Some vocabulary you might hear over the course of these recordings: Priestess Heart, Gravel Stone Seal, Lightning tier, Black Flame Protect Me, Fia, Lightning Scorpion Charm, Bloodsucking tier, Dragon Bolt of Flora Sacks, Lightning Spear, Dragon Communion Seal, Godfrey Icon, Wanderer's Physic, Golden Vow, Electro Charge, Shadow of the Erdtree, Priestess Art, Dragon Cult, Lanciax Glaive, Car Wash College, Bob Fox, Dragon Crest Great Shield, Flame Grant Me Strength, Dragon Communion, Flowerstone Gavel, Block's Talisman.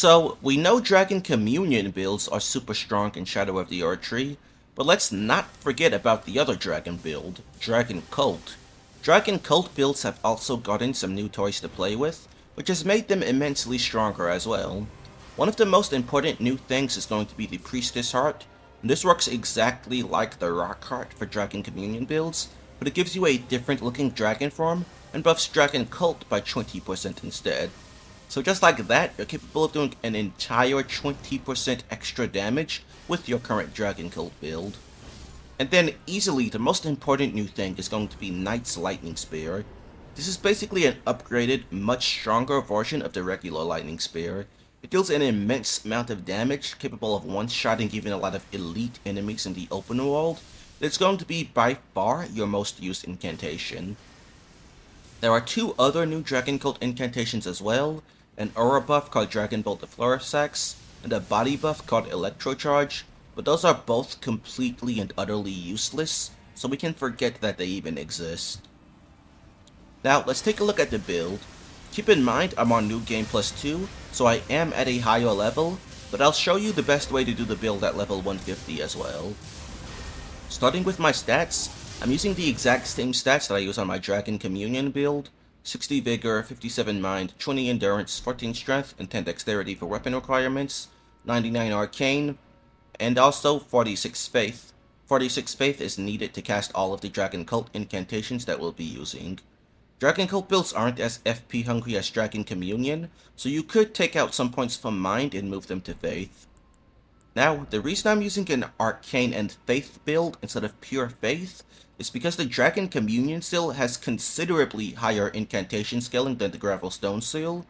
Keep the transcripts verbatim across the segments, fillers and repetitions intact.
So, we know Dragon Communion builds are super strong in Shadow of the Erdtree, but let's not forget about the other Dragon build, Dragon Cult. Dragon Cult builds have also gotten some new toys to play with, which has made them immensely stronger as well. One of the most important new things is going to be the Priestess Heart. This works exactly like the Rock Heart for Dragon Communion builds, but it gives you a different looking dragon form and buffs Dragon Cult by twenty percent instead. So just like that, you're capable of doing an entire twenty percent extra damage with your current Dragon Cult build. And then easily the most important new thing is going to be Knight's Lightning Spear. This is basically an upgraded, much stronger version of the regular Lightning Spear. It deals an immense amount of damage, capable of one-shotting even a lot of elite enemies in the open world. It's going to be by far your most used incantation. There are two other new Dragon Cult incantations as well, an aura buff called Dragon Bolt of Flora Sacks, and a body buff called Electro Charge, but those are both completely and utterly useless, so we can forget that they even exist. Now let's take a look at the build. Keep in mind I'm on New Game Plus two, so I am at a higher level, but I'll show you the best way to do the build at level one fifty as well. Starting with my stats, I'm using the exact same stats that I use on my Dragon Communion build, sixty Vigor, fifty-seven Mind, twenty Endurance, fourteen Strength, and ten Dexterity for weapon requirements, ninety-nine Arcane, and also forty-six Faith. forty-six Faith is needed to cast all of the Dragon Cult incantations that we'll be using. Dragon Cult builds aren't as F P hungry as Dragon Communion, so you could take out some points from Mind and move them to Faith. Now, the reason I'm using an Arcane and Faith build instead of pure Faith is because the Dragon Communion Seal has considerably higher incantation scaling than the Gravel Stone Seal.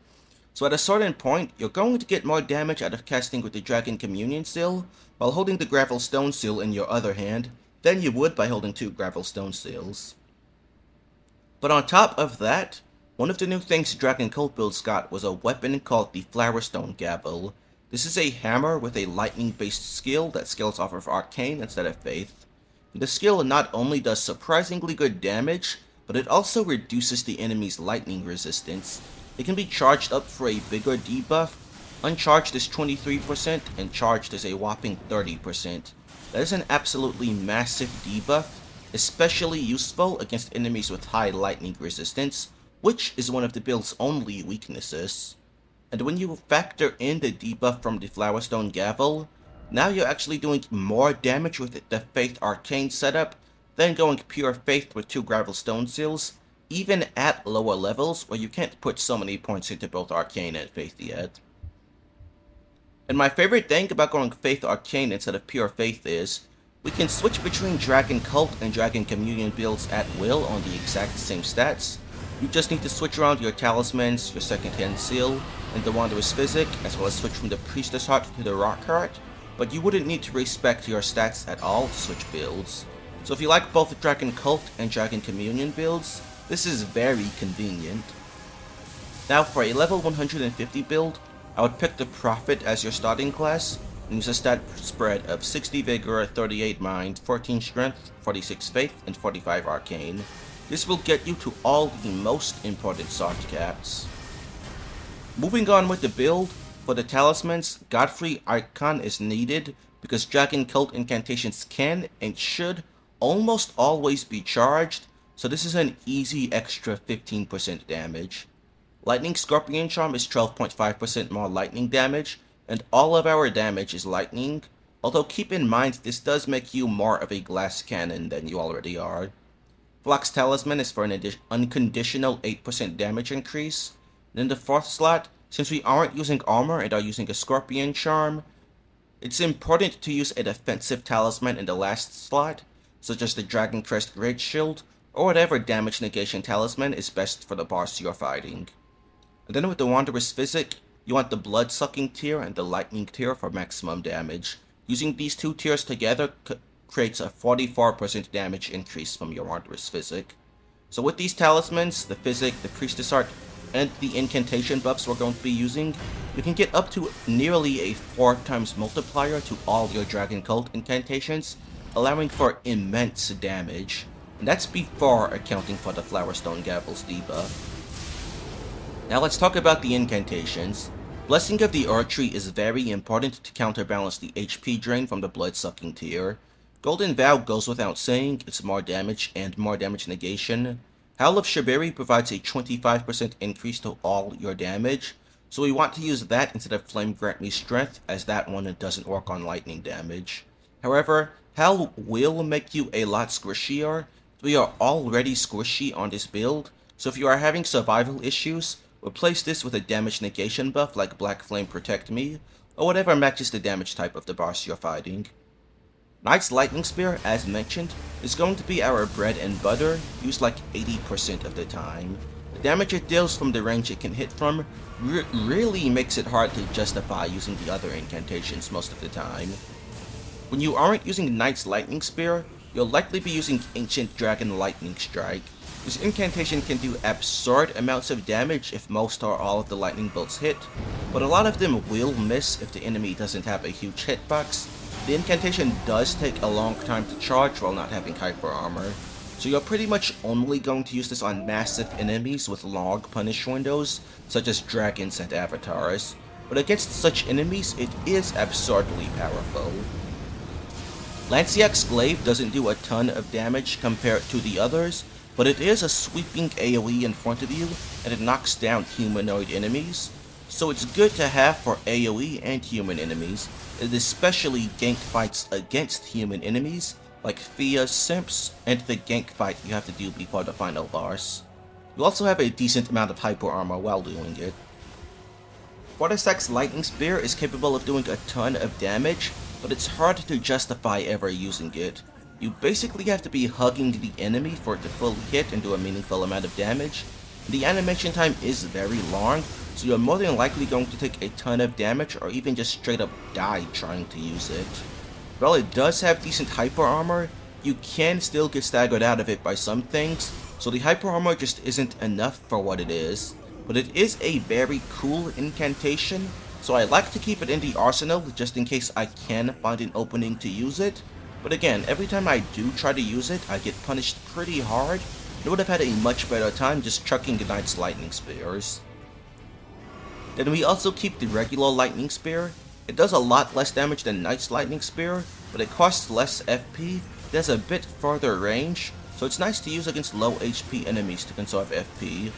So at a certain point, you're going to get more damage out of casting with the Dragon Communion Seal while holding the Gravel Stone Seal in your other hand than you would by holding two Gravel Stone Seals. But on top of that, one of the new things Dragon Cult builds got was a weapon called the Flowerstone Gavel. This is a hammer with a lightning-based skill that scales off of Arcane instead of Faith. The skill not only does surprisingly good damage, but it also reduces the enemy's lightning resistance. It can be charged up for a bigger debuff, uncharged is twenty-three percent, and charged is a whopping thirty percent. That is an absolutely massive debuff, especially useful against enemies with high lightning resistance, which is one of the build's only weaknesses. And when you factor in the debuff from the Flowerstone Gavel, now you're actually doing more damage with the Faith Arcane setup than going pure Faith with two Gravel Stone Seals, even at lower levels where you can't put so many points into both Arcane and Faith yet. And my favorite thing about going Faith Arcane instead of pure Faith is, we can switch between Dragon Cult and Dragon Communion builds at will on the exact same stats. You just need to switch around your Talismans, your second hand seal, and the Wanderer's Physic, as well as switch from the Priestess Heart to the Rock Heart, but you wouldn't need to respect your stats at all to switch builds. So if you like both the Dragon Cult and Dragon Communion builds, this is very convenient. Now for a level one hundred fifty build, I would pick the Prophet as your starting class, and use a stat spread of sixty Vigor, thirty-eight Mind, fourteen Strength, forty-six Faith, and forty-five Arcane. This will get you to all the most important soft caps. Moving on with the build, for the Talismans, Godfrey Icon is needed because Dragon Cult incantations can and should almost always be charged, so this is an easy extra fifteen percent damage. Lightning Scorpion Charm is twelve point five percent more lightning damage, and all of our damage is lightning, although keep in mind this does make you more of a glass cannon than you already are. Block's Talisman is for an unconditional eight percent damage increase, and in the fourth slot, since we aren't using armor and are using a Scorpion Charm, it's important to use a defensive talisman in the last slot, such as the Dragon Crest Great Shield, or whatever damage negation talisman is best for the boss you're fighting. And then with the Wanderer's Physic, you want the Bloodsucking tier and the Lightning tier for maximum damage. Using these two tiers together c creates a forty-four percent damage increase from your Wanderer's Physic. So with these talismans, the Physic, the Priestess Art, and the incantation buffs we're going to be using, you can get up to nearly a four times multiplier to all your Dragon Cult incantations, allowing for immense damage. And that's before accounting for the Flowerstone Gavel's debuff. Now let's talk about the incantations. Blessing of the Erdtree is very important to counterbalance the H P drain from the Bloodsucking tier. Golden Vow goes without saying, it's more damage and more damage negation. Howl of Shabriri provides a twenty-five percent increase to all your damage, so we want to use that instead of Flame Grant Me Strength, as that one doesn't work on lightning damage. However, Howl will make you a lot squishier. We are already squishy on this build, so if you are having survival issues, replace this with a damage negation buff like Black Flame Protect Me, or whatever matches the damage type of the boss you're fighting. Knight's Lightning Spear, as mentioned, is going to be our bread and butter, used like eighty percent of the time. The damage it deals from the range it can hit from re really makes it hard to justify using the other incantations most of the time. When you aren't using Knight's Lightning Spear, you'll likely be using Ancient Dragon Lightning Strike. This incantation can do absurd amounts of damage if most or all of the lightning bolts hit, but a lot of them will miss if the enemy doesn't have a huge hitbox. The incantation does take a long time to charge while not having hyper armor, so you're pretty much only going to use this on massive enemies with long punish windows, such as dragons and avatars, but against such enemies it is absurdly powerful. Lanciax Glaive doesn't do a ton of damage compared to the others, but it is a sweeping AoE in front of you and it knocks down humanoid enemies, so it's good to have for AoE and human enemies, especially gank fights against human enemies like Fia Simps and the gank fight you have to do before the final boss. You also have a decent amount of hyper armor while doing it. Flora Sacks Lightning Spear is capable of doing a ton of damage, but it's hard to justify ever using it. You basically have to be hugging the enemy for it to fully hit and do a meaningful amount of damage. The animation time is very long, so you're more than likely going to take a ton of damage or even just straight up die trying to use it. While it does have decent hyper armor, you can still get staggered out of it by some things, so the hyper armor just isn't enough for what it is. But it is a very cool incantation, so I like to keep it in the arsenal just in case I can find an opening to use it. But again, every time I do try to use it, I get punished pretty hard, and would have had a much better time just chucking Knight's Lightning Spears. Then we also keep the regular Lightning Spear. It does a lot less damage than Knight's Lightning Spear, but it costs less F P, it has a bit further range, so it's nice to use against low H P enemies to conserve F P.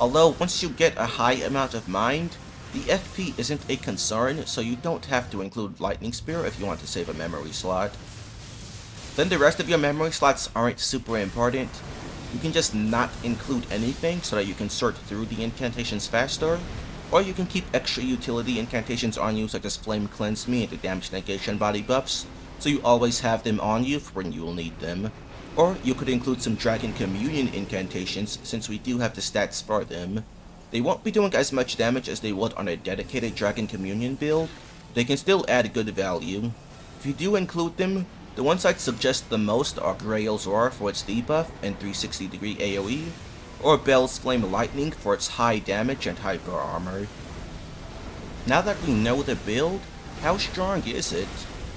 Although, once you get a high amount of mind, the F P isn't a concern, so you don't have to include Lightning Spear if you want to save a memory slot. Then the rest of your memory slots aren't super important. You can just not include anything so that you can sort through the incantations faster, or you can keep extra utility incantations on you such as Flame Cleanse Me and the damage negation body buffs, so you always have them on you for when you will need them. Or you could include some Dragon Communion incantations since we do have the stats for them. They won't be doing as much damage as they would on a dedicated Dragon Communion build, but they can still add good value. If you do include them, the ones I'd suggest the most are Grail's Roar for its debuff and three sixty degree AoE, or Belle's Flame Lightning for its high damage and hyper armor. Now that we know the build, how strong is it?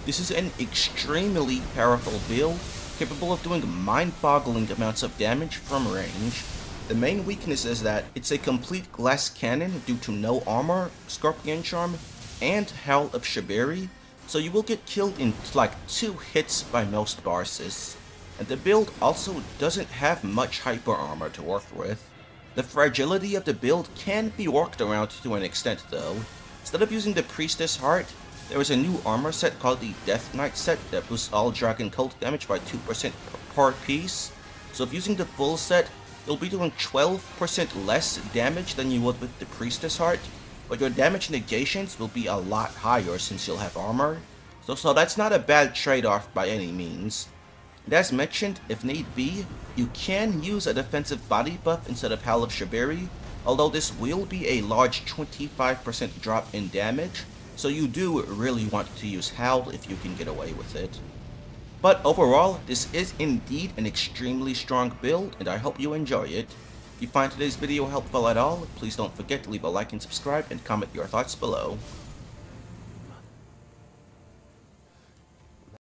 This is an extremely powerful build, capable of doing mind-boggling amounts of damage from range. The main weakness is that it's a complete glass cannon due to no armor, Scorpion Charm, and Howl of Shabriri, so you will get killed in like two hits by most bosses, and the build also doesn't have much hyper armor to work with. The fragility of the build can be worked around to an extent though. Instead of using the Priestess Heart, there is a new armor set called the Death Knight set that boosts all Dragon Cult damage by two percent per piece, so if using the full set, you'll be doing twelve percent less damage than you would with the Priestess Heart, but your damage negations will be a lot higher since you'll have armor, so, so that's not a bad trade-off by any means. And as mentioned, if need be, you can use a defensive body buff instead of Howl of Shabriri, although this will be a large twenty-five percent drop in damage, so you do really want to use Howl if you can get away with it. But overall, this is indeed an extremely strong build, and I hope you enjoy it. If you find today's video helpful at all, please don't forget to leave a like and subscribe and comment your thoughts below.